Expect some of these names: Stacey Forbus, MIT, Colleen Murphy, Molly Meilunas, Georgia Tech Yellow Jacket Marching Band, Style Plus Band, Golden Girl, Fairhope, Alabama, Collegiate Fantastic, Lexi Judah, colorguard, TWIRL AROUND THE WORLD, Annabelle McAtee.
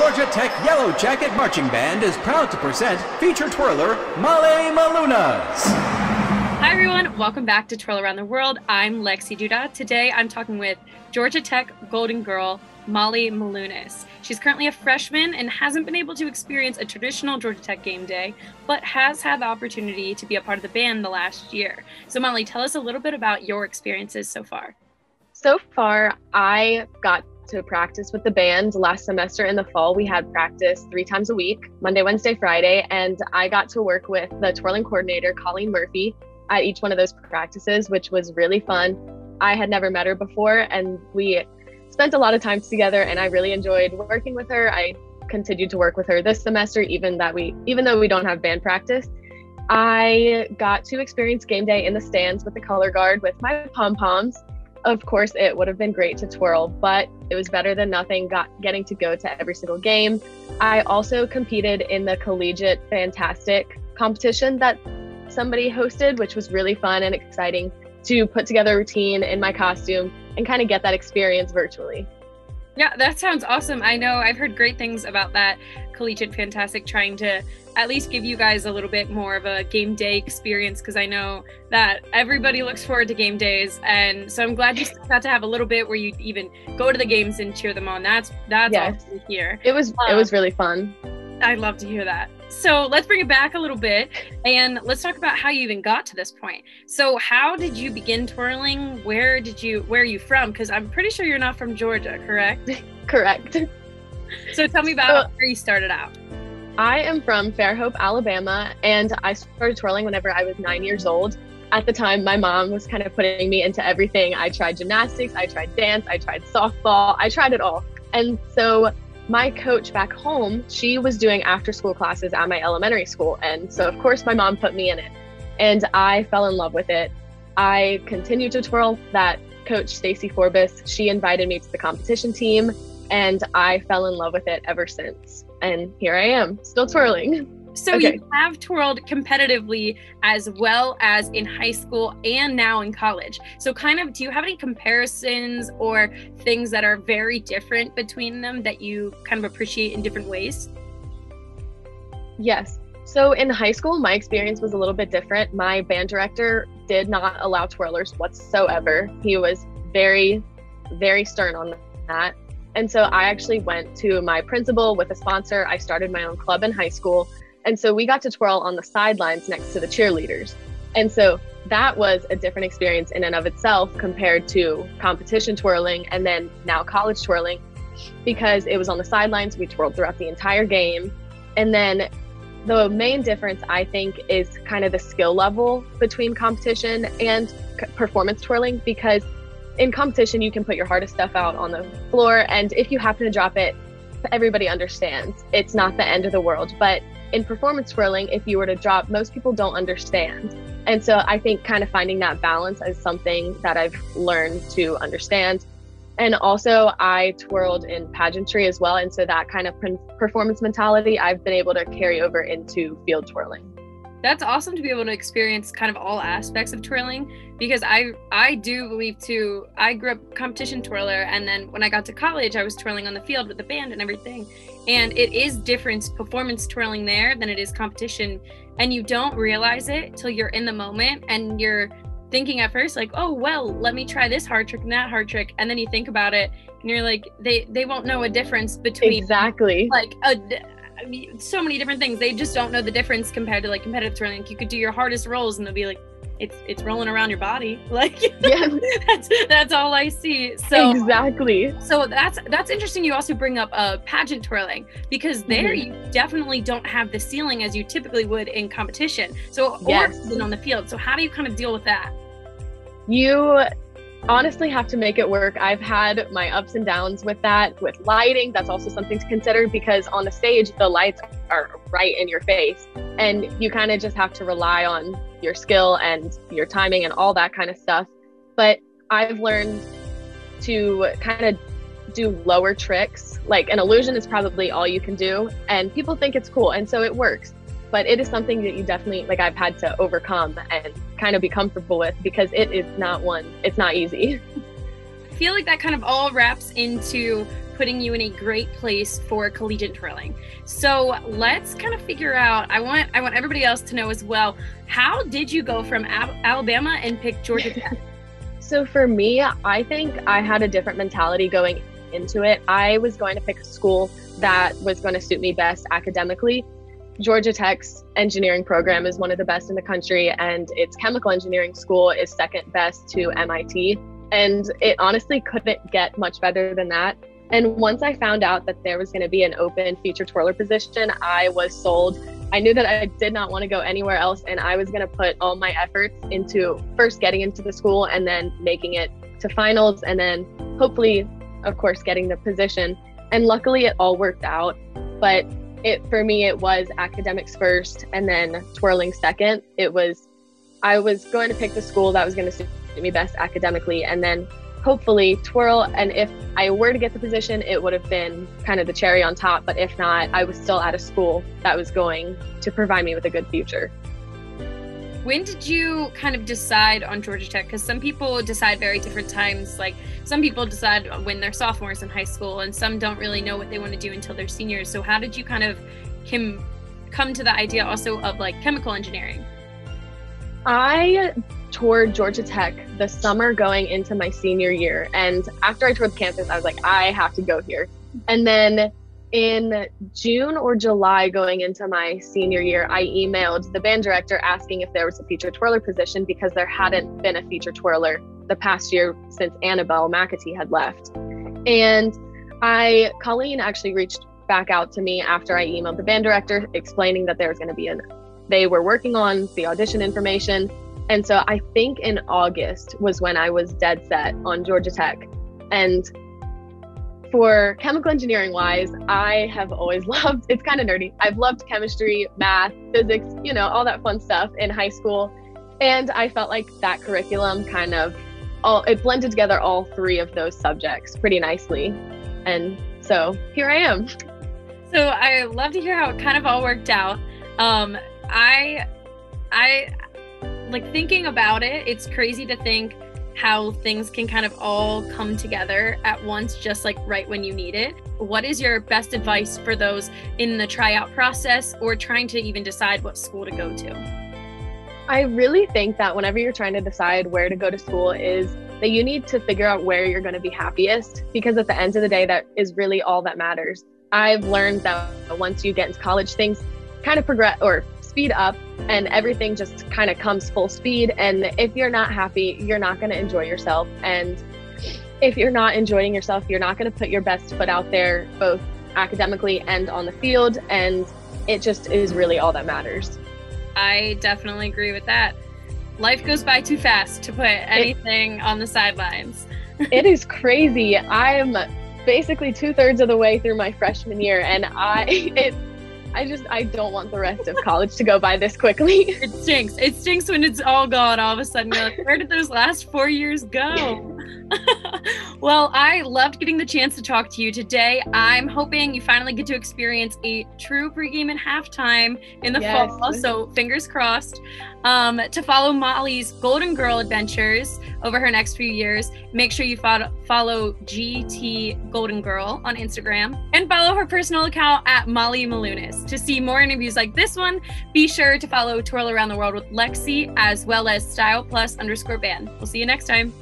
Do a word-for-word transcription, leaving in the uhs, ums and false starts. Georgia Tech Yellow Jacket Marching Band is proud to present feature twirler Molly Meilunas. Hi everyone, welcome back to TWIRL Around the World. I'm Lexi Judah. Today I'm talking with Georgia Tech Golden Girl Molly Meilunas. She's currently a freshman and hasn't been able to experience a traditional Georgia Tech game day, but has had the opportunity to be a part of the band the last year. So Molly, tell us a little bit about your experiences so far. So far, I got to practice with the band last semester in the fall. We had practice three times a week, Monday, Wednesday, Friday, and I got to work with the twirling coordinator, Colleen Murphy, at each one of those practices, which was really fun. I had never met her before, and we spent a lot of time together, and I really enjoyed working with her. I continued to work with her this semester, even that we, even though we don't have band practice. I got to experience game day in the stands with the color guard with my pom-poms. Of course, it would have been great to twirl, but it was better than nothing got, getting to go to every single game. I also competed in the Collegiate Fantastic competition that somebody hosted, which was really fun and exciting to put together a routine in my costume and kind of get that experience virtually. Yeah, that sounds awesome. I know I've heard great things about that Collegiate Fantastic, trying to at least give you guys a little bit more of a game day experience, because I know that everybody looks forward to game days, and so I'm glad you still got to have a little bit where you even go to the games and cheer them on. That's that's yes. Awesome to hear. It was um, it was really fun. I'd love to hear that. So let's bring it back a little bit and let's talk about how you even got to this point. So how did you begin twirling? Where did you, where are you from? Because I'm pretty sure you're not from Georgia, correct? Correct. So tell me about so, where you started out. I am from Fairhope, Alabama, and I started twirling whenever I was nine years old. At the time, my mom was kind of putting me into everything. I tried gymnastics, I tried dance, I tried softball, I tried it all. And so my coach back home, she was doing after school classes at my elementary school. And so of course my mom put me in it and I fell in love with it. I continued to twirl. That coach, Stacey Forbus, she invited me to the competition team and I fell in love with it ever since. And here I am, still twirling. So okay. You have twirled competitively as well as in high school and now in college. So kind of, do you have any comparisons or things that are very different between them that you kind of appreciate in different ways? Yes. So in high school, my experience was a little bit different. My band director did not allow twirlers whatsoever. He was very, very stern on that. And so I actually went to my principal with a sponsor. I started my own club in high school. And so we got to twirl on the sidelines next to the cheerleaders. And so that was a different experience in and of itself compared to competition twirling and then now college twirling, because it was on the sidelines. We twirled throughout the entire game. And then the main difference, I think, is kind of the skill level between competition and performance twirling, because in competition, you can put your hardest stuff out on the floor. And if you happen to drop it, everybody understands. It's not the end of the world. But in performance twirling, if you were to drop, most people don't understand. And so I think kind of finding that balance is something that I've learned to understand. And also I twirled in pageantry as well. And so that kind of performance mentality, I've been able to carry over into field twirling. That's awesome to be able to experience kind of all aspects of twirling, because I I do believe too, I grew up competition twirler, and then when I got to college, I was twirling on the field with the band and everything. And it is different performance twirling there than it is competition. And you don't realize it till you're in the moment and you're thinking at first like, oh, well, let me try this hard trick and that hard trick. And then you think about it and you're like, they, they won't know a difference between exactly like a, I mean, so many different things. They just don't know the difference compared to like competitive twirling. You could do your hardest rolls and they'll be like, it's it's rolling around your body, like yeah. that's that's all I see. So exactly. So that's that's interesting. You also bring up uh, pageant twirling, because there mm-hmm. you definitely don't have the ceiling as you typically would in competition. So yes. Or on the field. So how do you kind of deal with that? You honestly have to make it work. I've had my ups and downs with that, with lighting. That's also something to consider, because on the stage, the lights are right in your face and you kind of just have to rely on your skill and your timing and all that kind of stuff. But I've learned to kind of do lower tricks. Like an illusion is probably all you can do, and people think it's cool, and so it works. But it is something that you definitely, like I've had to overcome and kind of be comfortable with, because it is not one, it's not easy. I feel like that kind of all wraps into putting you in a great place for collegiate twirling. So let's kind of figure out, I want I want everybody else to know as well, how did you go from Ab- Alabama and pick Georgia Tech? So for me, I think I had a different mentality going into it. I was going to pick a school that was going to suit me best academically. Georgia Tech's engineering program is one of the best in the country, and its chemical engineering school is second best to M I T. And it honestly couldn't get much better than that. And once I found out that there was going to be an open feature twirler position, I was sold. I knew that I did not want to go anywhere else, and I was going to put all my efforts into first getting into the school and then making it to finals and then hopefully, of course, getting the position. And luckily it all worked out. But it, for me, it was academics first and then twirling second. It was, I was going to pick the school that was going to suit me best academically and then hopefully twirl. And if I were to get the position, it would have been kind of the cherry on top. But if not, I was still at a school that was going to provide me with a good future. When did you kind of decide on Georgia Tech? Because some people decide very different times. Like some people decide when they're sophomores in high school, and some don't really know what they want to do until they're seniors. So how did you kind of com- come to the idea also of like chemical engineering? I toured Georgia Tech the summer going into my senior year. And after I toured the campus, I was like, I have to go here. And then in June or July going into my senior year, I emailed the band director asking if there was a feature twirler position because there hadn't been a feature twirler the past year since Annabelle McAtee had left. And I, Colleen actually reached back out to me after I emailed the band director explaining that there was going to be an, they were working on the audition information. And so I think in August was when I was dead set on Georgia Tech. And for chemical engineering wise, I have always loved, it's kind of nerdy, I've loved chemistry, math, physics, you know, all that fun stuff in high school. And I felt like that curriculum kind of, all it blended together all three of those subjects pretty nicely. And so here I am. So I love to hear how it kind of all worked out. Um, I, I like thinking about it, it's crazy to think how things can kind of all come together at once, just like right when you need it. What is your best advice for those in the tryout process or trying to even decide what school to go to? I really think that whenever you're trying to decide where to go to school is that you need to figure out where you're going to be happiest, because at the end of the day, that is really all that matters. I've learned that once you get into college, things kind of progress or speed up and everything just kind of comes full speed. And if you're not happy, you're not going to enjoy yourself. And if you're not enjoying yourself, you're not going to put your best foot out there, both academically and on the field. And it just is really all that matters. I definitely agree with that. Life goes by too fast to put anything it, on the sidelines. It is crazy. I'm basically two thirds of the way through my freshman year, and I, it, I just, I don't want the rest of college to go by this quickly. It stinks. It stinks when it's all gone. All of a sudden, you're like, where did those last four years go? Well, I loved getting the chance to talk to you today. I'm hoping you finally get to experience a true pregame and halftime in the yes. fall. So fingers crossed. Um, to follow Molly's Golden Girl adventures over her next few years, make sure you fo- follow G T Golden Girl on Instagram and follow her personal account at Molly Meilunas. To see more interviews like this one, be sure to follow Twirl Around the World with Lexi as well as Style Plus underscore band. We'll see you next time.